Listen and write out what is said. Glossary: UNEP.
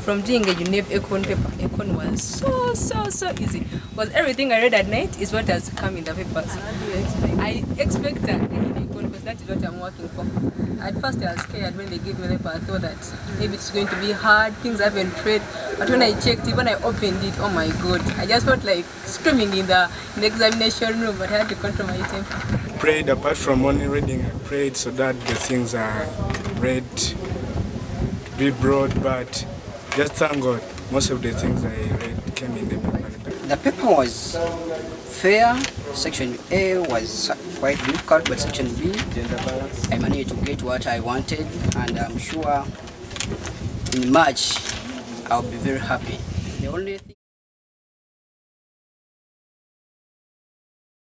from doing a UNEP econ paper. Econ was so easy. But everything I read at night is what has come in the papers. How do you expect? I expect that in econ because that is what I'm working for. At first I was scared when they gave me the paper. I thought that maybe it's going to be hard, things I haven't read. But when I checked it, when I opened it, oh my god, I just felt like screaming in the examination room, but I had to control my temper. I prayed, apart from only reading, I prayed so that the things I read be broad, but just thank God, most of the things I read came in the paper. The paper was fair. Section A was quite difficult, but Section B, I managed to get what I wanted, and I'm sure in March I'll be very happy. The only thing